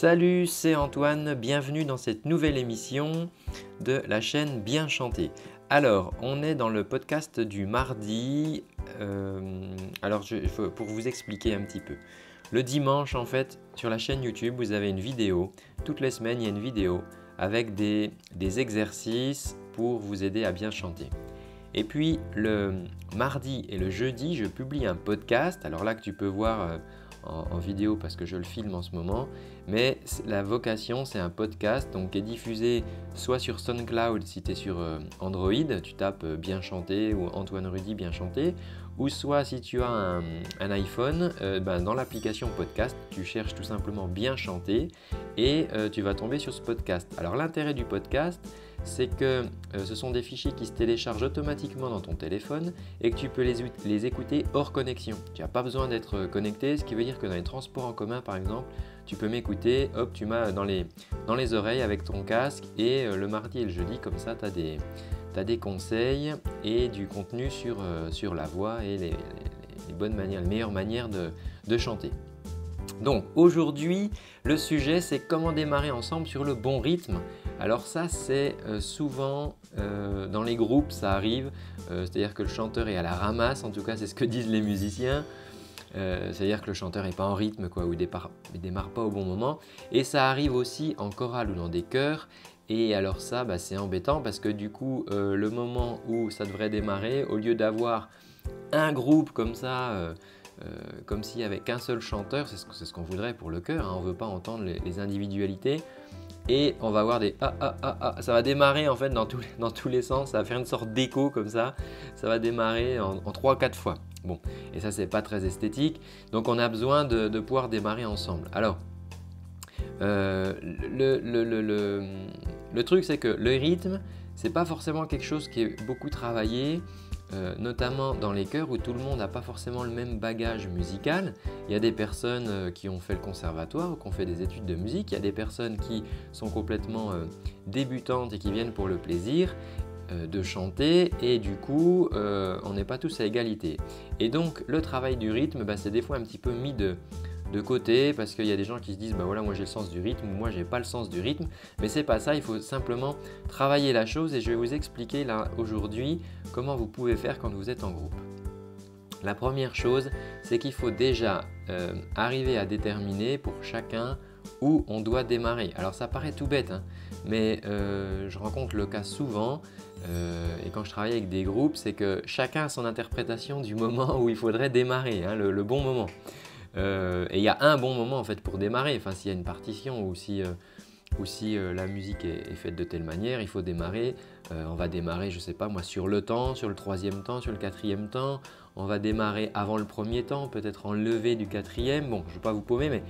Salut, c'est Antoine, bienvenue dans cette nouvelle émission de la chaîne Bien chanter. Alors, on est dans le podcast du mardi. Pour vous expliquer un petit peu. Le dimanche, en fait, sur la chaîne YouTube, vous avez une vidéo. Toutes les semaines, il y a une vidéo avec des exercices pour vous aider à bien chanter. Et puis, le mardi et le jeudi, je publie un podcast. Alors là, que tu peux voir en vidéo parce que je le filme en ce moment, mais la vocation c'est un podcast donc qui est diffusé soit sur SoundCloud si tu es sur Android, tu tapes Bien chanter ou Antoine Rudi Bien chanter, ou soit si tu as un iPhone, dans l'application podcast tu cherches tout simplement Bien chanter et tu vas tomber sur ce podcast. Alors l'intérêt du podcast c'est que ce sont des fichiers qui se téléchargent automatiquement dans ton téléphone et que tu peux les écouter hors connexion. Tu n'as pas besoin d'être connecté, ce qui veut dire que dans les transports en commun par exemple, tu peux m'écouter, hop, tu m'as dans les oreilles avec ton casque et le mardi et le jeudi, comme ça tu as des conseils et du contenu sur la voix et les bonnes manières, les meilleures manières de chanter. Donc aujourd'hui, le sujet c'est comment démarrer ensemble sur le bon rythme. Alors ça c'est souvent dans les groupes ça arrive, c'est-à-dire que le chanteur est à la ramasse, en tout cas c'est ce que disent les musiciens, c'est-à-dire que le chanteur n'est pas en rythme quoi, ou il démarre pas au bon moment. Et ça arrive aussi en chorale ou dans des chœurs. Et alors ça c'est embêtant parce que du coup le moment où ça devrait démarrer, au lieu d'avoir un groupe comme ça, comme s'il n'y avait qu'un seul chanteur, c'est ce qu'on voudrait pour le chœur, hein, on ne veut pas entendre les individualités. Et on va avoir des ah ah ah ah, ça va démarrer en fait dans tous les sens, ça va faire une sorte d'écho comme ça va démarrer en 3-4 fois. Bon, et ça c'est pas très esthétique, donc on a besoin de pouvoir démarrer ensemble. Alors, le truc c'est que le rythme, c'est pas forcément quelque chose qui est beaucoup travaillé, notamment dans les chœurs où tout le monde n'a pas forcément le même bagage musical. Il y a des personnes qui ont fait le conservatoire ou qui ont fait des études de musique, il y a des personnes qui sont complètement débutantes et qui viennent pour le plaisir de chanter et du coup on n'est pas tous à égalité. Et donc le travail du rythme, c'est des fois un petit peu mis de côté parce qu'il y a des gens qui se disent voilà, moi j'ai le sens du rythme, moi j'ai pas le sens du rythme, mais c'est pas ça, il faut simplement travailler la chose et je vais vous expliquer là aujourd'hui comment vous pouvez faire quand vous êtes en groupe. La première chose, c'est qu'il faut déjà arriver à déterminer pour chacun où on doit démarrer. Alors ça paraît tout bête, hein, mais je rencontre le cas souvent et quand je travaille avec des groupes, c'est que chacun a son interprétation du moment où il faudrait démarrer, hein, le bon moment. Et il y a un bon moment en fait pour démarrer, enfin s'il y a une partition ou si la musique est faite de telle manière, il faut démarrer, on va démarrer je sais pas moi sur le temps, sur le troisième temps, sur le quatrième temps, on va démarrer avant le premier temps, peut-être en levée du quatrième, bon je ne vais pas vous paumer mais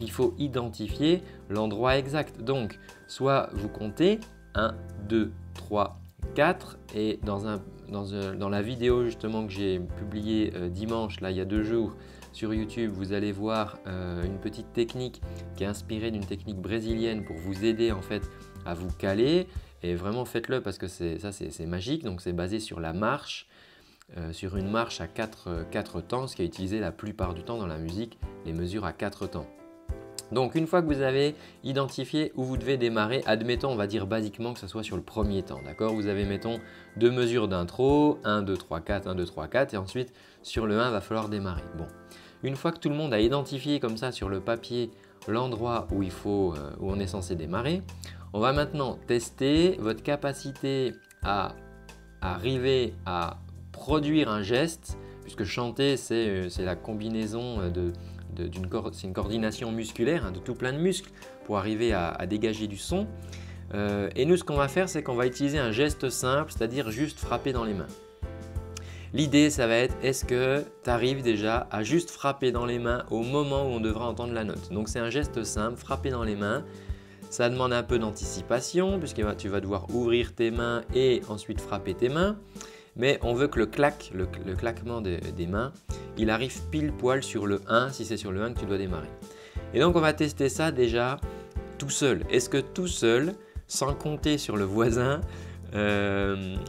il faut identifier l'endroit exact. Donc soit vous comptez 1, 2, 3, 4 et dans la vidéo justement que j'ai publiée dimanche, là il y a 2 jours, sur YouTube, vous allez voir une petite technique qui est inspirée d'une technique brésilienne pour vous aider en fait à vous caler. Et vraiment faites-le parce que c'est magique. Donc c'est basé sur la marche, sur une marche à 4 temps, ce qui est utilisé la plupart du temps dans la musique, les mesures à 4 temps. Donc une fois que vous avez identifié où vous devez démarrer, admettons, on va dire basiquement que ce soit sur le premier temps, d'accord ? Vous avez, mettons, 2 mesures d'intro, 1, 2, 3, 4, 1, 2, 3, 4, et ensuite sur le 1, il va falloir démarrer. Bon. Une fois que tout le monde a identifié comme ça sur le papier l'endroit où on est censé démarrer, on va maintenant tester votre capacité à arriver à produire un geste, puisque chanter c'est la combinaison c'est une coordination musculaire, hein, de tout plein de muscles pour arriver à dégager du son. Et nous ce qu'on va faire c'est qu'on va utiliser un geste simple, c'est-à-dire juste frapper dans les mains. L'idée, ça va être, est-ce que tu arrives déjà à juste frapper dans les mains au moment où on devra entendre la note? Donc c'est un geste simple, frapper dans les mains. Ça demande un peu d'anticipation puisque tu vas devoir ouvrir tes mains et ensuite frapper tes mains. Mais on veut que le claquement des mains, il arrive pile poil sur le 1, si c'est sur le 1 que tu dois démarrer. Et donc on va tester ça déjà tout seul. Est-ce que tout seul, sans compter sur le voisin,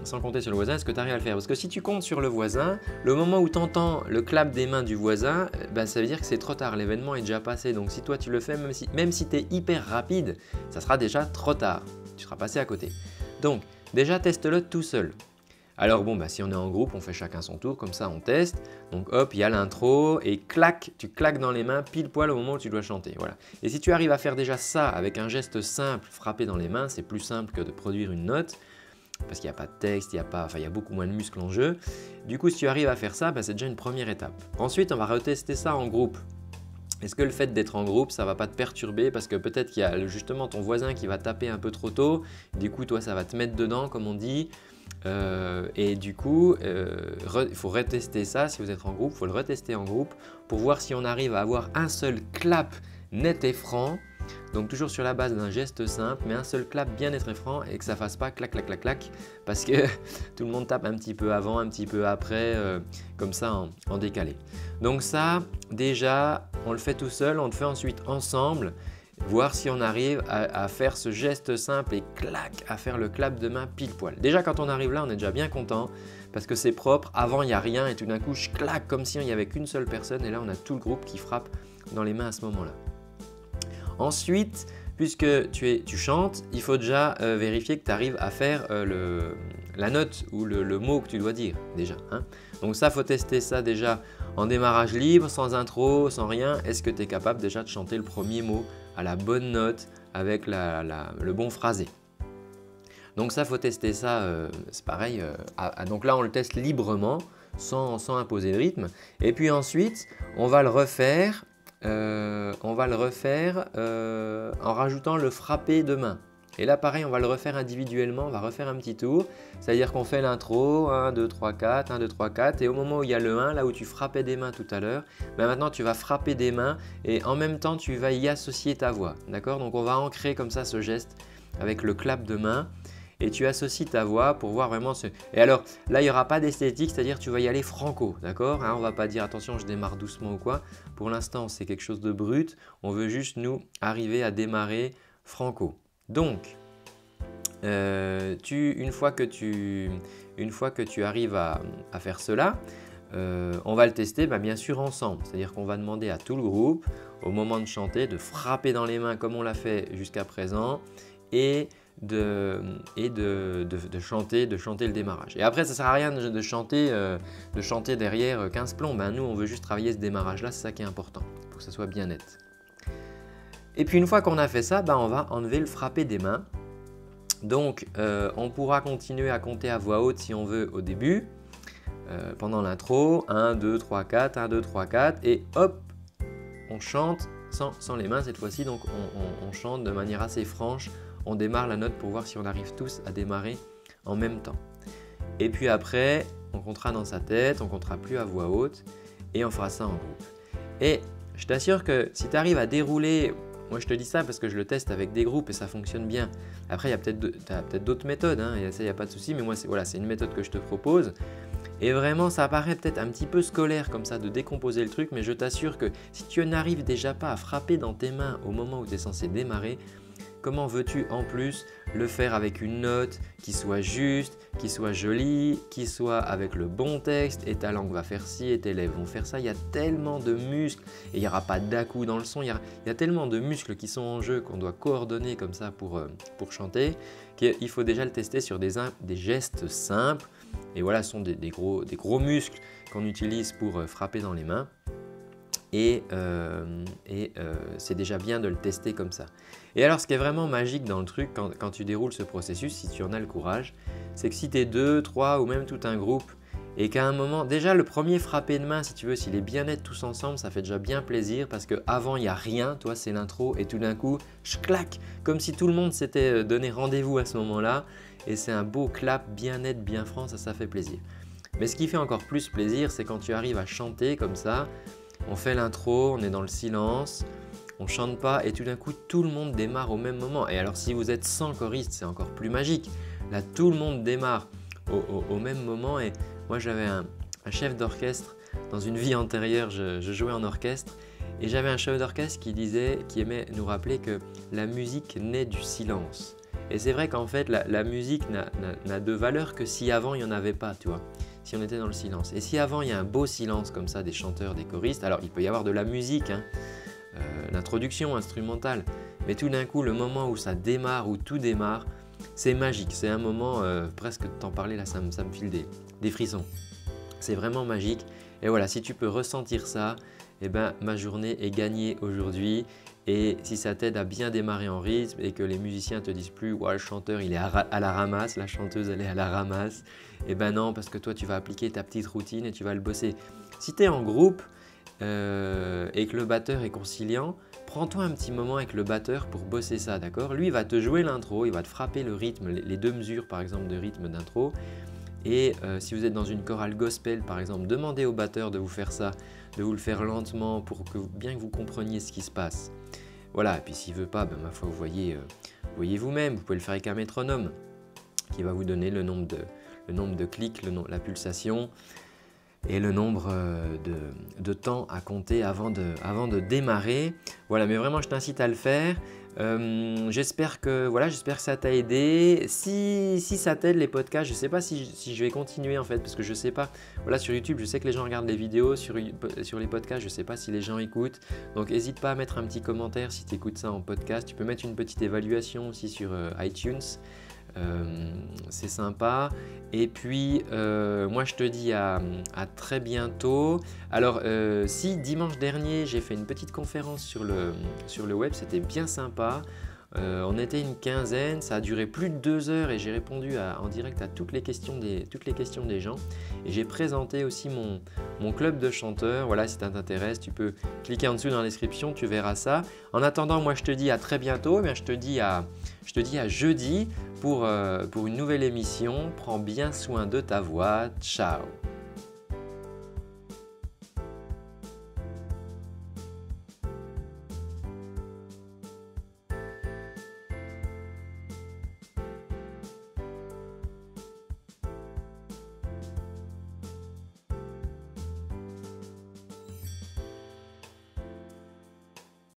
sans compter sur le voisin, est-ce que tu arrives à le faire? Parce que si tu comptes sur le voisin, le moment où tu entends le clap des mains du voisin, ben, ça veut dire que c'est trop tard, l'événement est déjà passé. Donc si toi tu le fais, même si tu es hyper rapide, ça sera déjà trop tard, tu seras passé à côté. Donc déjà teste-le tout seul. Alors bon, bah, si on est en groupe, on fait chacun son tour, comme ça on teste. Donc hop, il y a l'intro et clac, tu claques dans les mains pile poil au moment où tu dois chanter. Voilà. Et si tu arrives à faire déjà ça avec un geste simple, frapper dans les mains, c'est plus simple que de produire une note parce qu'il n'y a pas de texte, il y a beaucoup moins de muscles en jeu. Du coup, si tu arrives à faire ça, bah, c'est déjà une première étape. Ensuite, on va retester ça en groupe. Est-ce que le fait d'être en groupe, ça va pas te perturber parce que peut-être qu'il y a justement ton voisin qui va taper un peu trop tôt, du coup toi ça va te mettre dedans comme on dit, et du coup il faut retester ça. Si vous êtes en groupe, il faut le retester en groupe pour voir si on arrive à avoir un seul clap net et franc, donc toujours sur la base d'un geste simple, mais un seul clap bien net et franc et que ça fasse pas clac clac clac clac parce que tout le monde tape un petit peu avant, un petit peu après, comme ça en décalé. Donc ça déjà, on le fait tout seul, on le fait ensuite ensemble, voir si on arrive à faire ce geste simple et clac, à faire le clap de main pile poil. Déjà quand on arrive là, on est déjà bien content parce que c'est propre, avant il n'y a rien et tout d'un coup je claque comme si il n'y avait qu'une seule personne et là on a tout le groupe qui frappe dans les mains à ce moment-là. Ensuite, puisque tu chantes, il faut déjà vérifier que tu arrives à faire la note ou le mot que tu dois dire déjà, hein. Donc ça, il faut tester ça déjà en démarrage libre, sans intro, sans rien. Est-ce que tu es capable déjà de chanter le premier mot à la bonne note avec le bon phrasé? Donc ça, il faut tester ça, c'est pareil. Donc là, on le teste librement, sans imposer de rythme. Et puis ensuite, on va le refaire. En rajoutant le frapper de main. Et là pareil, on va le refaire individuellement, on va refaire un petit tour. C'est-à-dire qu'on fait l'intro, 1, 2, 3, 4, 1, 2, 3, 4. Et au moment où il y a le 1, là où tu frappais des mains tout à l'heure, ben maintenant tu vas frapper des mains et en même temps tu vas y associer ta voix. D'accord? Donc on va ancrer comme ça ce geste avec le clap de main. Et tu associes ta voix pour voir vraiment ce... Et alors, là, il n'y aura pas d'esthétique, c'est-à-dire tu vas y aller franco, d'accord, hein, on ne va pas dire attention, je démarre doucement ou quoi. Pour l'instant, c'est quelque chose de brut. On veut juste, nous, arriver à démarrer franco. Donc, une fois que tu arrives à faire cela, on va le tester bien sûr ensemble. C'est-à-dire qu'on va demander à tout le groupe, au moment de chanter, de frapper dans les mains comme on l'a fait jusqu'à présent et... de chanter le démarrage. Et après, ça ne sert à rien de chanter derrière 15 plombs. Nous, on veut juste travailler ce démarrage-là, c'est ça qui est important, pour que ça soit bien net. Et puis, une fois qu'on a fait ça, on va enlever le frapper des mains. Donc, on pourra continuer à compter à voix haute si on veut au début, pendant l'intro, 1, 2, 3, 4, 1, 2, 3, 4, et hop, on chante sans les mains cette fois-ci, donc on chante de manière assez franche. On démarre la note pour voir si on arrive tous à démarrer en même temps. Et puis après, on comptera dans sa tête, on comptera plus à voix haute et on fera ça en groupe. Et je t'assure que si tu arrives à dérouler, moi je te dis ça parce que je le teste avec des groupes et ça fonctionne bien. Après, il y a peut-être d'autres méthodes, hein, et ça, il n'y a pas de souci, mais moi, c'est une méthode que je te propose. Et vraiment, ça paraît peut-être un petit peu scolaire comme ça de décomposer le truc, mais je t'assure que si tu n'arrives déjà pas à frapper dans tes mains au moment où tu es censé démarrer, comment veux-tu en plus le faire avec une note qui soit juste, qui soit jolie, qui soit avec le bon texte, et ta langue va faire ci et tes lèvres vont faire ça? Il y a tellement de muscles et il n'y aura pas d'à-coup dans le son. Il y a tellement de muscles qui sont en jeu qu'on doit coordonner comme ça pour chanter, qu'il faut déjà le tester sur des gestes simples. Et voilà, ce sont des gros muscles qu'on utilise pour frapper dans les mains. Et c'est déjà bien de le tester comme ça. Et alors, ce qui est vraiment magique dans le truc, quand tu déroules ce processus, si tu en as le courage, c'est que si tu es 2, 3 ou même tout un groupe, et qu'à un moment, déjà le premier frappé de main, si tu veux, s'il est bien net tous ensemble, ça fait déjà bien plaisir parce qu'avant, il n'y a rien, toi c'est l'intro, et tout d'un coup, je claque, comme si tout le monde s'était donné rendez-vous à ce moment-là, et c'est un beau clap bien net, bien franc, ça fait plaisir. Mais ce qui fait encore plus plaisir, c'est quand tu arrives à chanter comme ça. On fait l'intro, on est dans le silence, on chante pas et tout d'un coup tout le monde démarre au même moment. Et alors si vous êtes 100 choristes, c'est encore plus magique. Là tout le monde démarre au même moment. Et moi j'avais un chef d'orchestre, dans une vie antérieure je jouais en orchestre, et j'avais un chef d'orchestre qui aimait nous rappeler que la musique naît du silence. Et c'est vrai qu'en fait, la musique n'a de valeur que si avant, il n'y en avait pas, tu vois. Si on était dans le silence. Et si avant, il y a un beau silence comme ça des chanteurs, des choristes, alors il peut y avoir de la musique, hein, l'introduction instrumentale, mais tout d'un coup, le moment où ça démarre, où tout démarre, c'est magique. C'est un moment, presque de t'en parler, là, ça me file des frissons. C'est vraiment magique. Et voilà, si tu peux ressentir ça, eh ben, ma journée est gagnée aujourd'hui. Et si ça t'aide à bien démarrer en rythme et que les musiciens te disent plus ouais, le chanteur il est à la ramasse, la chanteuse elle est à la ramasse, et ben non, parce que toi tu vas appliquer ta petite routine et tu vas le bosser. Si tu es en groupe et que le batteur est conciliant, prends-toi un petit moment avec le batteur pour bosser ça, d'accord? Lui il va te jouer l'intro, il va te frapper le rythme, les deux mesures par exemple de rythme d'intro. Et si vous êtes dans une chorale gospel, par exemple, demandez au batteur de vous faire ça, de vous le faire lentement pour que bien que vous compreniez ce qui se passe. Voilà, et puis s'il ne veut pas, ben, ma foi, vous voyez, vous-même, vous pouvez le faire avec un métronome qui va vous donner le nombre de clics, la pulsation et le nombre de temps à compter avant de démarrer. Voilà, mais vraiment, je t'incite à le faire. J'espère que ça t'a aidé. Si ça t'aide les podcasts, je ne sais pas si je vais continuer en fait, parce que je ne sais pas. Voilà, sur YouTube, je sais que les gens regardent les vidéos, sur les podcasts, je ne sais pas si les gens écoutent. Donc n'hésite pas à mettre un petit commentaire si tu écoutes ça en podcast. Tu peux mettre une petite évaluation aussi sur iTunes. C'est sympa. Et puis moi je te dis à très bientôt. Alors si dimanche dernier j'ai fait une petite conférence sur le web, c'était bien sympa. On était une quinzaine, ça a duré plus de 2 heures et j'ai répondu en direct à toutes les questions des gens. Et j'ai présenté aussi mon club de chanteurs. Voilà, si ça t'intéresse, tu peux cliquer en dessous dans la description, tu verras ça. En attendant, moi je te dis à très bientôt, mais je te dis à jeudi pour une nouvelle émission. Prends bien soin de ta voix. Ciao!